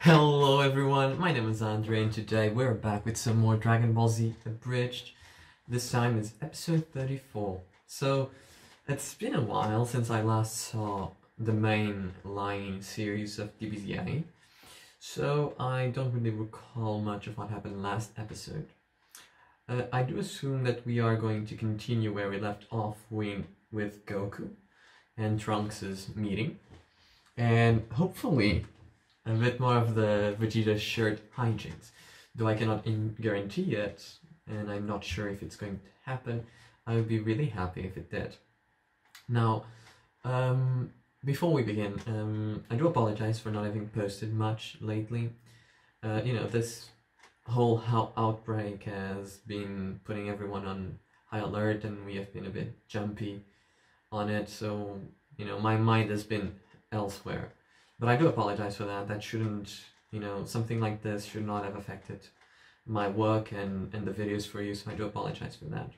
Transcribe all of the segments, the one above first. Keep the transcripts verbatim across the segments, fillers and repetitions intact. Hello everyone, my name is Andre and today we're back with some more Dragon Ball Z Abridged. This time is episode thirty-four. So, it's been a while since I last saw the main line series of D B Z A, so I don't really recall much of what happened last episode. Uh, I do assume that we are going to continue where we left off with Goku and Trunks' meeting, and hopefully a bit more of the Vegeta shirt hijinks, though I cannot in guarantee it, and I'm not sure if it's going to happen. I would be really happy if it did. Now, um, before we begin, um, I do apologize for not having posted much lately. Uh, you know, this whole how outbreak has been putting everyone on high alert, and we have been a bit jumpy on it, so, you know, my mind has been elsewhere. But I do apologize for that. That shouldn't, you know, something like this should not have affected my work and, and the videos for you, so I do apologize for that.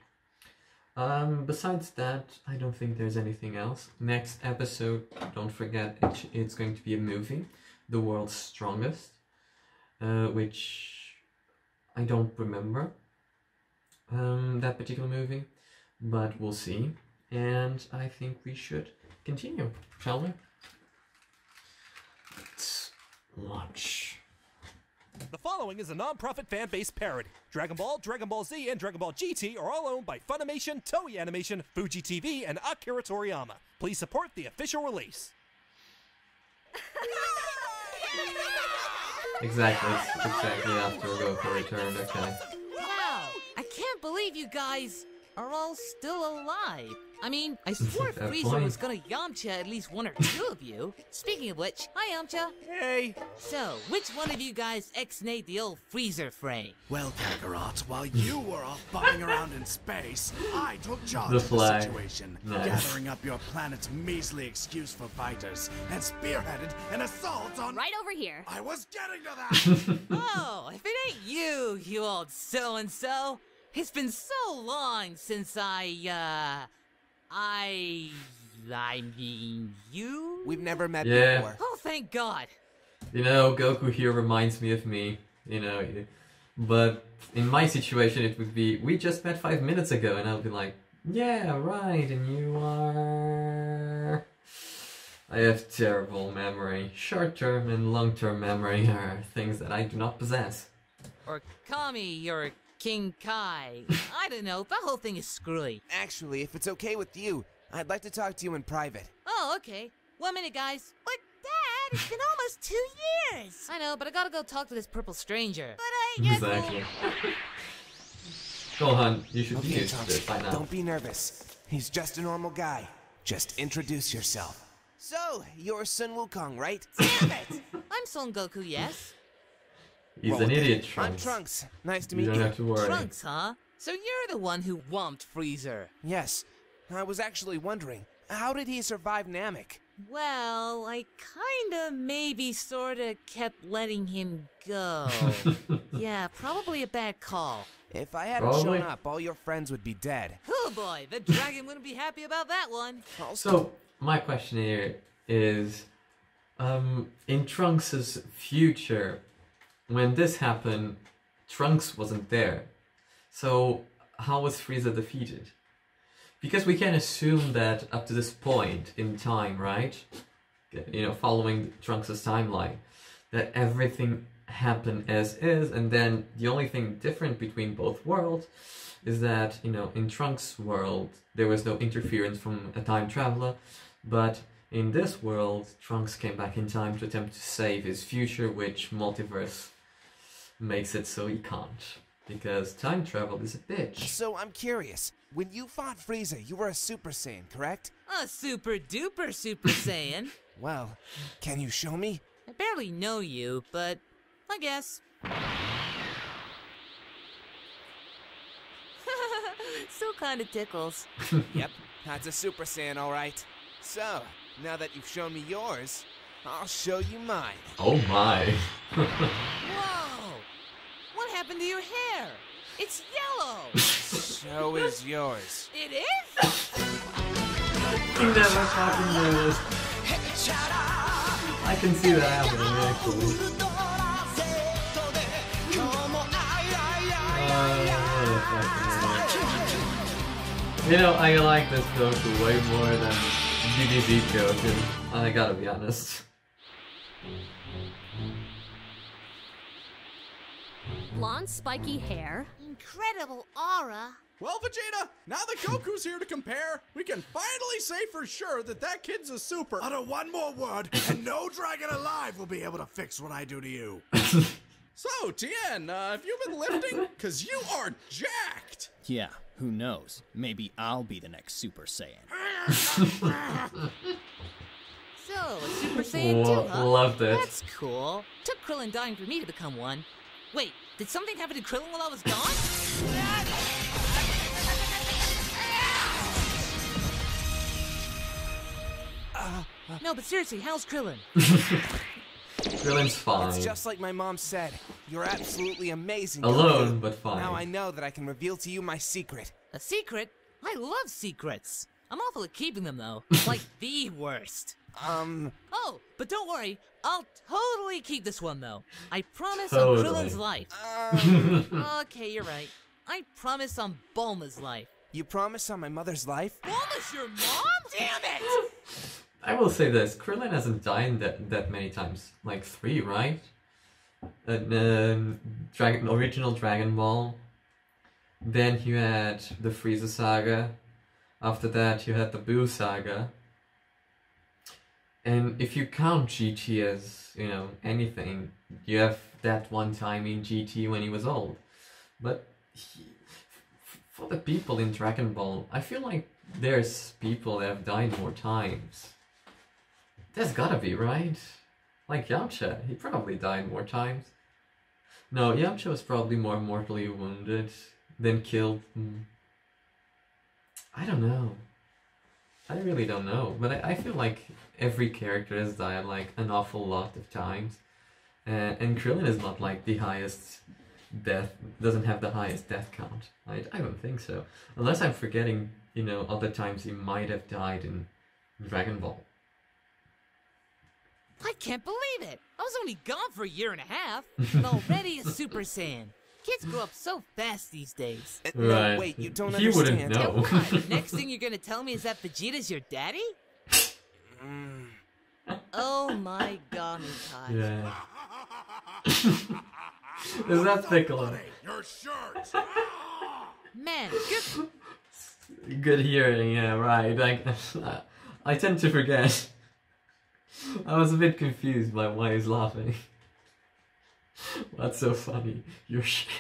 Um, besides that, I don't think there's anything else. Next episode, don't forget, it, it's going to be a movie, The World's Strongest, uh, which I don't remember um, that particular movie, but we'll see. And I think we should continue, shall we? Let's launch. The following is a non-profit fan-based parody. Dragon Ball, Dragon Ball Z, and Dragon Ball G T are all owned by Funimation, Toei Animation, Fuji T V, and Akira Toriyama. Please support the official release. Exactly, exactly after Goku returned, okay. Wow, I can't believe you guys are all still alive. I mean, I swore Frieza was gonna Yamcha at least one or two of you. Speaking of which, hi Yamcha. Hey. So, which one of you guys ex-nayed the old freezer frame? Well, Kagarot, while you were off bumming around in space, I took charge of the situation, nice. Gathering up your planet's measly excuse for fighters, and spearheaded an assault on— Right over here. I was getting to that! Oh, if it ain't you, you old so-and-so. It's been so long since I, uh, I, I mean, you? We've never met yeah. before. Oh, thank God. You know, Goku here reminds me of me, you know, but in my situation it would be, we just met five minutes ago, and I'll be like, yeah, right, and you are... I have terrible memory. Short-term and long-term memory are things that I do not possess. Or Kami, or... King Kai. I don't know, that whole thing is screwy. Actually, if it's okay with you, I'd like to talk to you in private. Oh, okay. One minute, guys. But, Dad, it's been almost two years! I know, but I gotta go talk to this purple stranger. But I... Exactly. Gohan, you should okay, be used to it by now. Don't be nervous. He's just a normal guy. Just introduce yourself. So, you're Sun Wukong, right? Damn it! I'm Son Goku, yes? He's well, an idiot, Trunks. I'm Trunks. Nice to meet you. Don't have to worry. Trunks, huh? So you're the one who whomped Frieza. Yes. I was actually wondering, how did he survive Namek? Well, I kinda, maybe, sorta kept letting him go. Yeah, probably a bad call. If I hadn't probably. shown up, all your friends would be dead. Oh boy, the dragon wouldn't be happy about that one. Also so, my question here is, um, in Trunks' future... When this happened, Trunks wasn't there, so how was Frieza defeated? Because we can assume that up to this point in time, right? You know, following Trunks' timeline, that everything happened as is, and then the only thing different between both worlds is that, you know, in Trunks' world, there was no interference from a time traveler, but in this world, Trunks came back in time to attempt to save his future, which multiverse makes it so he can't, because time travel is a bitch. So I'm curious, when you fought Frieza, you were a Super Saiyan, correct? A super duper Super Saiyan. Well, can you show me? I barely know you, but I guess. Still kinda tickles. Yep, that's a Super Saiyan, alright. So, now that you've shown me yours, I'll show you mine. Oh my. Whoa! What happened to your hair? It's yellow! So is yours. It is? You never fucking knew this. I can see that happening, actually. You know, I like this Goku way more than D B Z Goku, I gotta be honest. Blonde spiky hair. Incredible aura. Well, Vegeta, now that Goku's here to compare, we can finally say for sure that that kid's a super. Utter one more word, and no dragon alive will be able to fix what I do to you. So, Tien, uh, have you been lifting? Because you are jacked. Yeah, who knows? Maybe I'll be the next Super Saiyan. So, Super Saiyan two, huh? Loved it. That's cool. Took Krillin dying for me to become one. Wait, did something happen to Krillin while I was gone? Uh, uh. No, but seriously, how's Krillin? Krillin's fine. It's just like my mom said. You're absolutely amazing. Alone, Krillin. But fine. Now I know that I can reveal to you my secret. A secret? I love secrets. I'm awful at keeping them, though. Like the worst. Um... Oh, but don't worry. I'll totally keep this one, though. I promise totally. On Krillin's life. Um... okay, you're right. I promise on Bulma's life. You promise on my mother's life? Bulma's your mom? Damn it! I will say this, Krillin hasn't died that, that many times. Like three, right? Uh, um, Dragon, original Dragon Ball. Then you had the Frieza saga. After that you had the Boo saga. And if you count G T as, you know, anything, you have that one time in G T when he was old. But he, for the people in Dragon Ball, I feel like there's people that have died more times. There's gotta be, right? Like Yamcha, he probably died more times. No, Yamcha was probably more mortally wounded than killed. I don't know. I really don't know, but I, I feel like every character has died like an awful lot of times. Uh, and Krillin is not like the highest death, doesn't have the highest death count. I, I don't think so. Unless I'm forgetting, you know, other times he might have died in Dragon Ball. I can't believe it! I was only gone for a year and a half, and already a Super Saiyan. Kids grow up so fast these days. Uh, right. No, wait, you don't he understand. Wouldn't know. Yeah, what? Next thing you're gonna tell me is that Vegeta's your daddy? Mm. Oh my god, Kai. Yeah. Is that Piccolo? Your shirt. Man, good. Good hearing. Yeah, right. I, I tend to forget. I was a bit confused by why he's laughing. That's so funny. You're shit.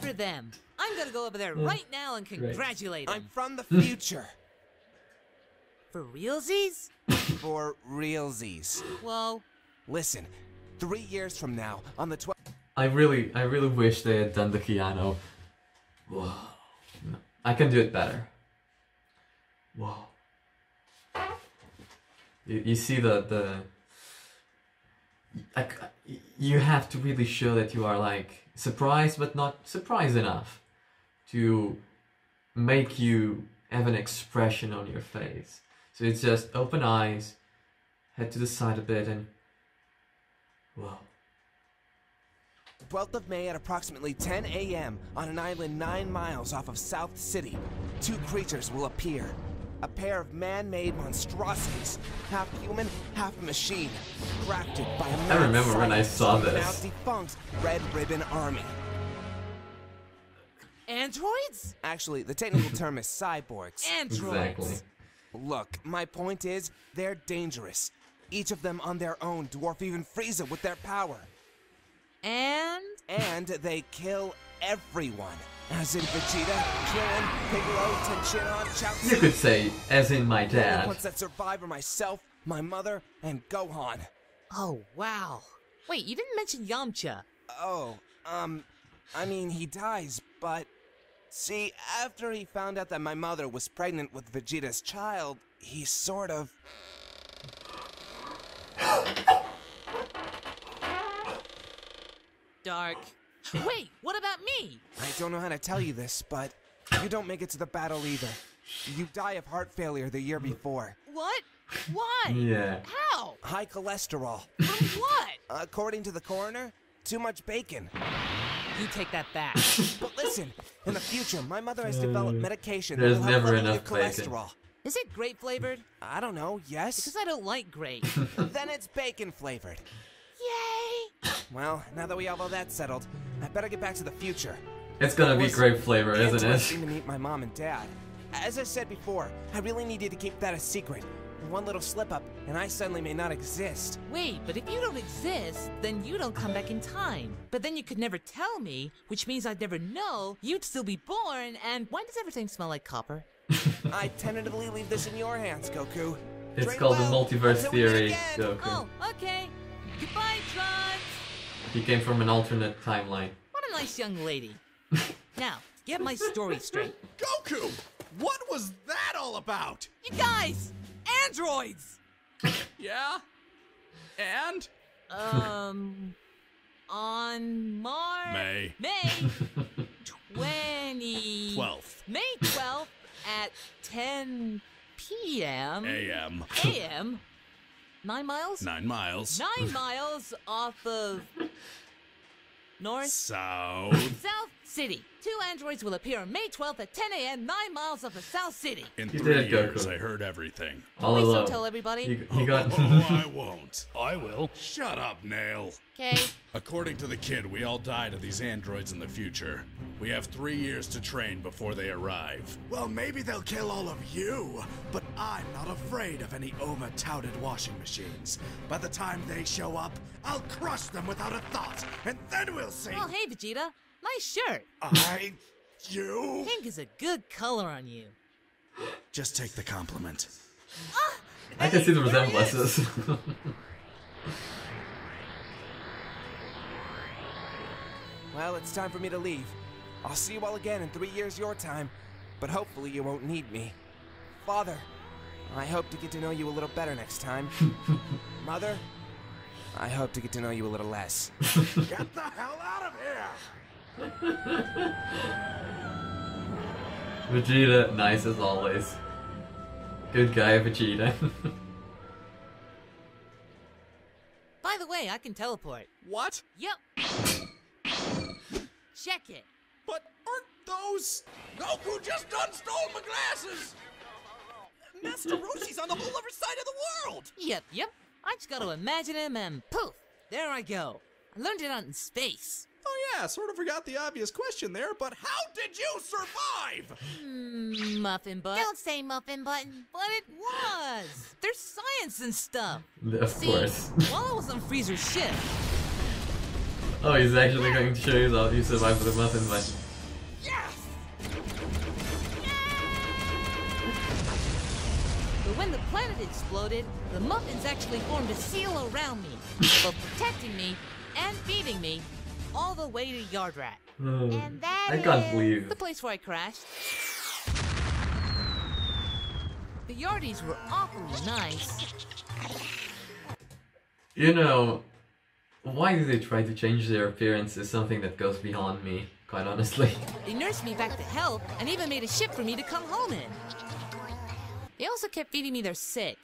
For them. I'm gonna go over there right now and congratulate them. I'm from the future. For realsies? For realsies. Whoa. Listen, three years from now, on the twelfth... I really, I really wish they had done the Keanu. Whoa. No, I can do it better. Whoa. You, you see the, the... I, you have to really show that you are, like, surprised, but not surprised enough to make you have an expression on your face. So it's just open eyes, head to the side a bit, and... Whoa. twelfth of May at approximately ten A M on an island nine miles off of South City, two creatures will appear. A pair of man-made monstrosities, half human, half machine, crafted by a man. I remember when I saw this. Now defunct Red Ribbon Army. Androids? Actually, the technical term is cyborgs. Androids. Exactly. Look, my point is, they're dangerous. Each of them on their own dwarf even Frieza with their power. And? And they kill everyone. As in Vegeta, Krillin, Piccolo, Tien Shinhan, Chao Tzu. You could say, as in my dad. Once that survived were myself, my mother, and Gohan. Oh, wow. Wait, you didn't mention Yamcha. Oh, um, I mean, he dies, but... See, after he found out that my mother was pregnant with Vegeta's child, he sort of... Dark. Wait, what about me? I don't know how to tell you this, but you don't make it to the battle either. You die of heart failure the year before. What? Why? Yeah. How? High cholesterol. From what? According to the coroner, too much bacon. You take that back. But listen, in the future, my mother has developed medication. There's never enough bacon. Is it grape flavored? I don't know. Yes. Because I don't like grape. Then it's bacon flavored. Yay! Well, now that we have all that settled, I better get back to the future. It's gonna be grape flavor, isn't it? I seem to meet my mom and dad. As I said before, I really needed to keep that a secret. One little slip up, and I suddenly may not exist. Wait, but if you don't exist, then you don't come back in time. But then you could never tell me, which means I'd never know. You'd still be born, and why does everything smell like copper? I tentatively leave this in your hands, Goku. It's Drain called well, the multiverse theory, Goku. Oh, okay. Goodbye, Trunks. He came from an alternate timeline. What a nice young lady. Now, get my story straight. Goku, what was that all about? You guys, androids. Yeah. And? Um, on March May May twenty twelfth May twelfth at ten P M A M A M. Nine miles. Nine miles. Nine miles off of North South South City. Two androids will appear on May twelfth at ten A M nine miles off of South City. In you three did, years, Goku. I heard everything. All Please alone. Don't tell everybody. You, you got... oh, oh, I won't. I will. Shut up, Nail. Okay. According to the kid, we all die to these androids in the future. We have three years to train before they arrive. Well, maybe they'll kill all of you, but I'm not afraid of any over-touted washing machines. By the time they show up, I'll crush them without a thought, and then we'll see. Oh, hey, Vegeta. Nice shirt. I... you? Pink is a good color on you. Just take the compliment. Ah, I can see the resemblances. Well, it's time for me to leave. I'll see you all again in three years your time, but hopefully you won't need me. Father, I hope to get to know you a little better next time. Mother, I hope to get to know you a little less. Get the hell out of here! Vegeta, nice as always. Good guy, Vegeta. By the way, I can teleport. What? Yep. Check it. But aren't those... Goku just done stole my glasses! Master Roshi's on the whole other side of the world! Yep, yep. I just gotta imagine him and poof! There I go. I learned it out in space. Oh yeah, sort of forgot the obvious question there, but how did you survive? Mm, muffin butt. Don't say muffin button. But it was. There's science and stuff. Of See, course. While I was on Freezer's ship. Oh, he's actually going to show you how you survived with a muffin button. Yes! But when the planet exploded, the muffins actually formed a seal around me, both protecting me and feeding me. All the way to Yardrat. Oh, and that I can't is believe. The place where I crashed. The Yardies were awfully nice. You know, why do they try to change their appearance is something that goes beyond me, quite honestly. They nursed me back to health and even made a ship for me to come home in. They also kept feeding me their sick.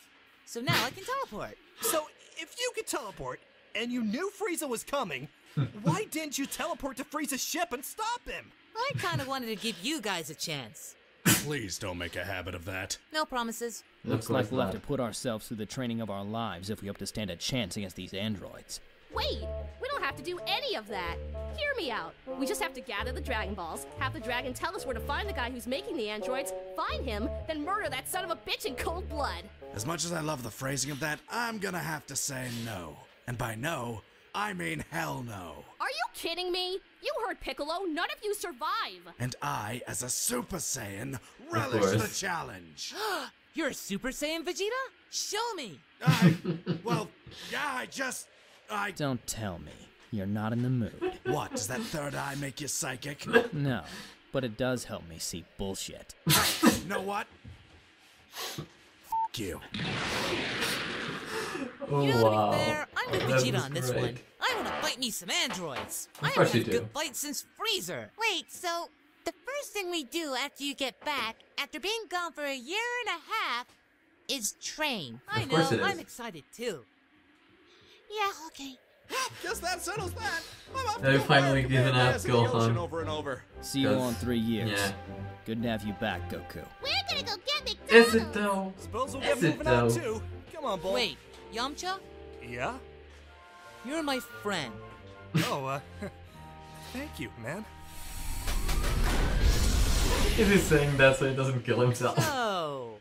So now I can teleport. So if you could teleport and you knew Frieza was coming, why didn't you teleport to Frieza's ship and stop him? I kind of wanted to give you guys a chance. Please don't make a habit of that. No promises. Looks like we'll have to put ourselves through the training of our lives if we hope to stand a chance against these androids. Wait, we don't have to do any of that. Hear me out. We just have to gather the Dragon Balls, have the dragon tell us where to find the guy who's making the androids, find him, then murder that son of a bitch in cold blood. As much as I love the phrasing of that, I'm gonna have to say no. And by no, I mean hell no. Are you kidding me? You heard Piccolo, none of you survive. And I, as a Super Saiyan, relish the challenge. You're a Super Saiyan, Vegeta? Show me. I, well, yeah, I just, I... Don't tell me. You're not in the mood. What, does that third eye make you psychic? No, but it does help me see bullshit. You know what? F*** you. Oh, you know, wow. To be fair, I'm with Vegeta on this one. I want to fight me some androids. I haven't had a good fight since Freezer. Wait, so the first thing we do after you get back, after being gone for a year and a half, is train. I know, I'm excited too. Yeah, okay. Guess that settles that. They've no finally given up, Gohan. Over and over. See you on three years. Yeah. Good to have you back, Goku. We're gonna go get McDonald's. Is it though? Suppose we'll get moving out too. Come on, boy. Wait, Yamcha? Yeah? You're my friend. Oh, uh, thank you, man. Is he saying that so he doesn't kill himself? Oh.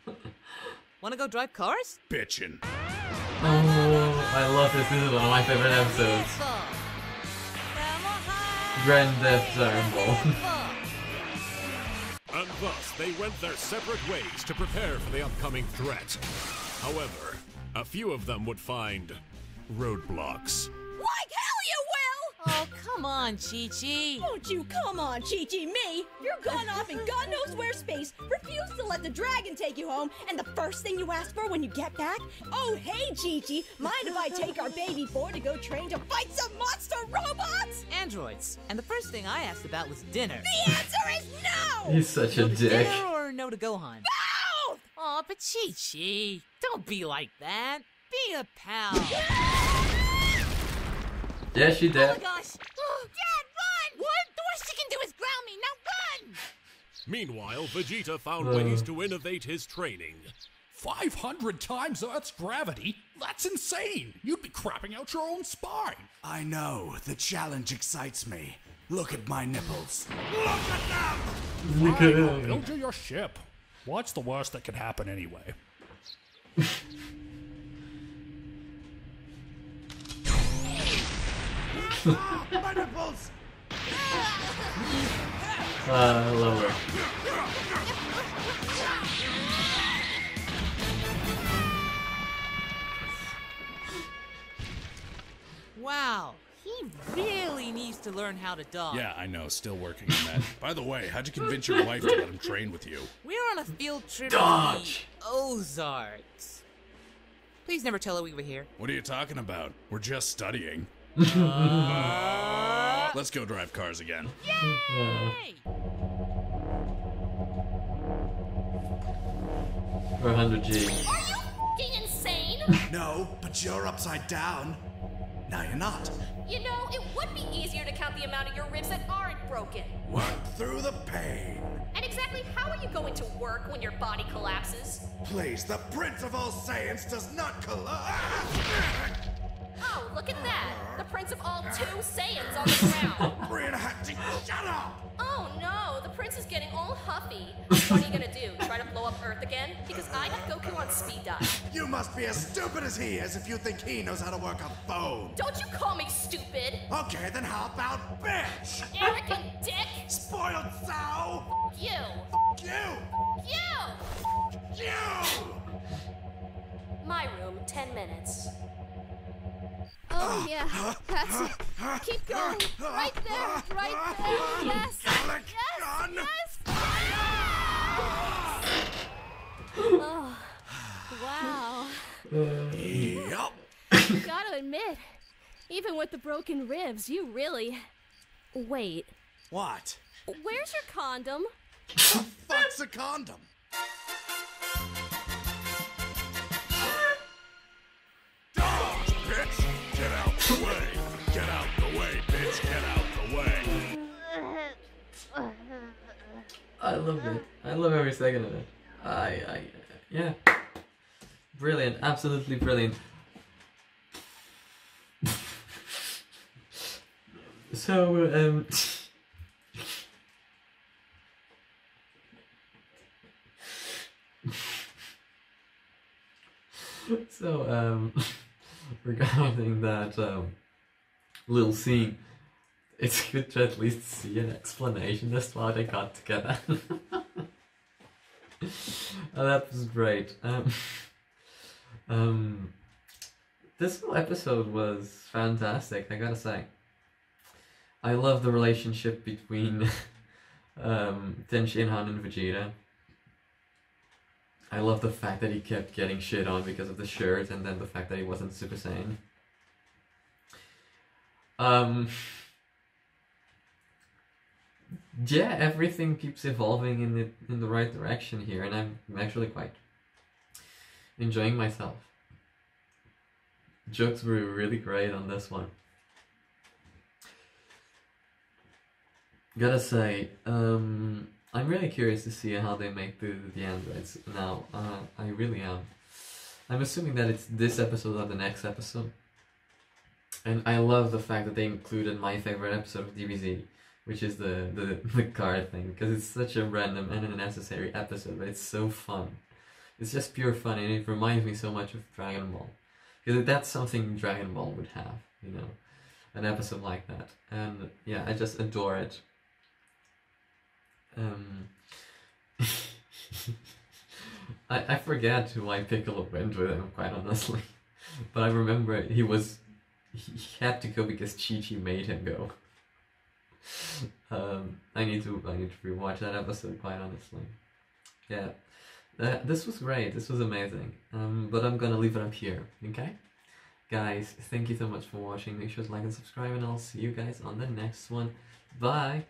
Wanna go drive cars? Bitchin'. Oh, I love this. This is one of my favorite episodes. Grand Theft Dragon Ball. And thus, they went their separate ways to prepare for the upcoming threat. However, a few of them would find roadblocks. Why, hell you will! Oh, come on, Chi-Chi. Don't you come on, Chi-Chi, me! You're gone off in God knows where space, refuse to let the dragon take you home, and the first thing you ask for when you get back? Oh, hey, Chi-Chi, mind if I take our baby boy to go train to fight some monster robots? Androids. And the first thing I asked about was dinner. The answer is no! He's such a no dick. Dinner or no to Gohan? Both! Aw, but Chi-Chi, don't be like that. Be a pal. Yeah, she did. Oh my gosh! Oh, Dad, run! What? The worst she can do is ground me. Now run! Meanwhile, Vegeta found uh. ways to innovate his training. Five hundred times Earth's gravity? That's insane! You'd be crapping out your own spine. I know. The challenge excites me. Look at my nipples. Look at them! Look at them. Build you your ship. What's the worst that could happen anyway? Ah, my nipples! Uh, lower. Wow, he really needs to learn how to dodge. Yeah, I know, still working on that. By the way, how'd you convince your wife to let him train with you? We're on a field trip dodge. to the Ozarks. Please never tell her we were here. What are you talking about? We're just studying. uh, Let's go drive cars again. Yay! We're one hundred G. Are you fucking insane? No, but you're upside down. Now you're not. You know, it would be easier to count the amount of your ribs that aren't broken. Work through the pain. And exactly how are you going to work when your body collapses? Please, the Prince of All Saiyans does not collapse. Oh, look at that! The Prince of all two Saiyans on the ground! Three and a half to shut up! Oh no, the Prince is getting all huffy. What are you gonna do? Try to blow up Earth again? Because I got Goku on speed dial. You must be as stupid as he is if you think he knows how to work a phone! Don't you call me stupid! Okay, then how about bitch? Arrogant dick! Spoiled sow! F you! F you! F you! F you! My room, ten minutes. Oh yeah, that's it. Keep going. Right there, right there. Yes, yes, yes. Oh, wow. Yep. You gotta admit, even with the broken ribs, you really. Wait. What? Where's your condom? The fuck's a condom? Get out the way! Get out the way, bitch! Get out the way! I love it. I love every second of it. I, I, yeah. Brilliant. Absolutely brilliant. So, um... so, um... regarding that um, little scene, it's good to at least see an explanation as to why they got together. Oh, that was great. Um, um, this whole episode was fantastic, I gotta say. I love the relationship between um, Tien Shinhan and Vegeta. I love the fact that he kept getting shit on because of the shirt, and then the fact that he wasn't Super Saiyan. Um, yeah, everything keeps evolving in the, in the right direction here, and I'm actually quite enjoying myself. Jokes were really great on this one. Gotta say, um, I'm really curious to see how they make the, the androids now. Uh, I really am. I'm assuming that it's this episode or the next episode. And I love the fact that they included my favorite episode of D B Z, which is the, the, the car thing, because it's such a random and unnecessary episode, but it's so fun. It's just pure fun, and it reminds me so much of Dragon Ball. Because that's something Dragon Ball would have, you know, an episode like that. And yeah, I just adore it. Um, I, I forget why Piccolo went with him, quite honestly. But I remember he was... He had to go because Chi-Chi made him go. Um, I need to I need to rewatch that episode, quite honestly. Yeah, uh, this was great. This was amazing. Um, but I'm gonna leave it up here. Okay, guys, thank you so much for watching. Make sure to like and subscribe, and I'll see you guys on the next one. Bye.